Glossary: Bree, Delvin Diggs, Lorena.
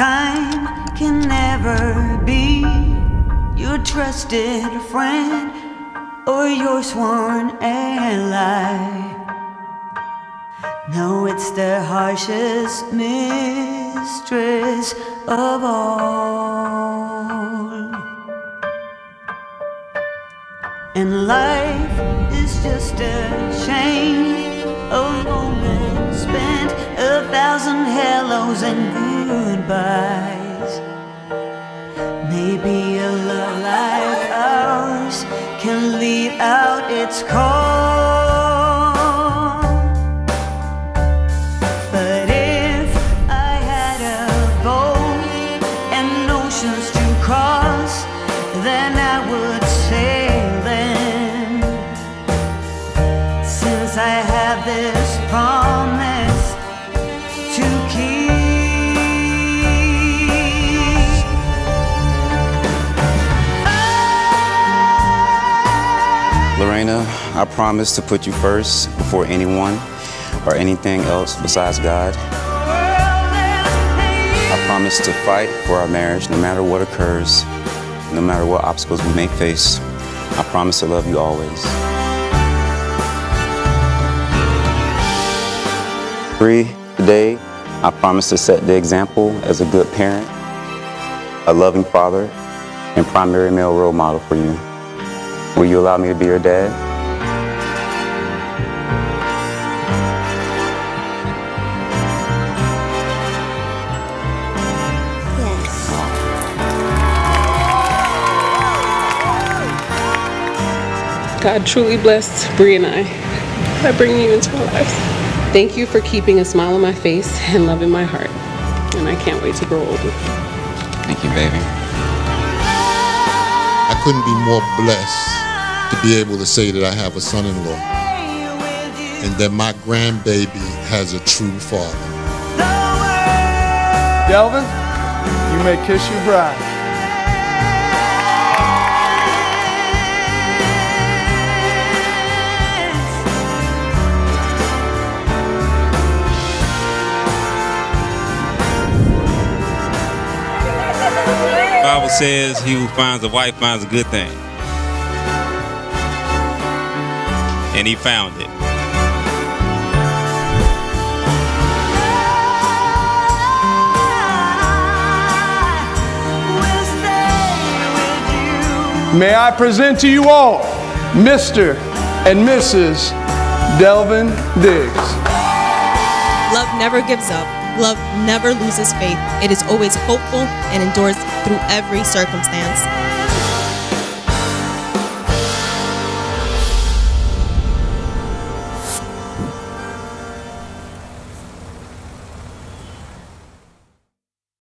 time can never be your trusted friend or your sworn ally. No, it's the harshest mistress of all. And life is just a shame, a moment spent, a thousand hellos and goodbyes. Maybe a love like ours can leave out its call. Lorena, I promise to put you first before anyone or anything else besides God. I promise to fight for our marriage no matter what occurs, no matter what obstacles we may face. I promise to love you always. Bree, today I promise to set the example as a good parent, a loving father, and primary male role model for you. Will you allow me to be your dad? Yes. God truly blessed Bree and I by bringing you into my life. Thank you for keeping a smile on my face and love in my heart. And I can't wait to grow old with you. Thank you, baby. I couldn't be more blessed to be able to say that I have a son-in-law and that my grandbaby has a true father. Delvin, you may kiss your bride. The Bible says he who finds a wife finds a good thing. And he found it. May I present to you all Mr. and Mrs. Delvin Diggs. Love never gives up. Love never loses faith. It is always hopeful and endures through every circumstance.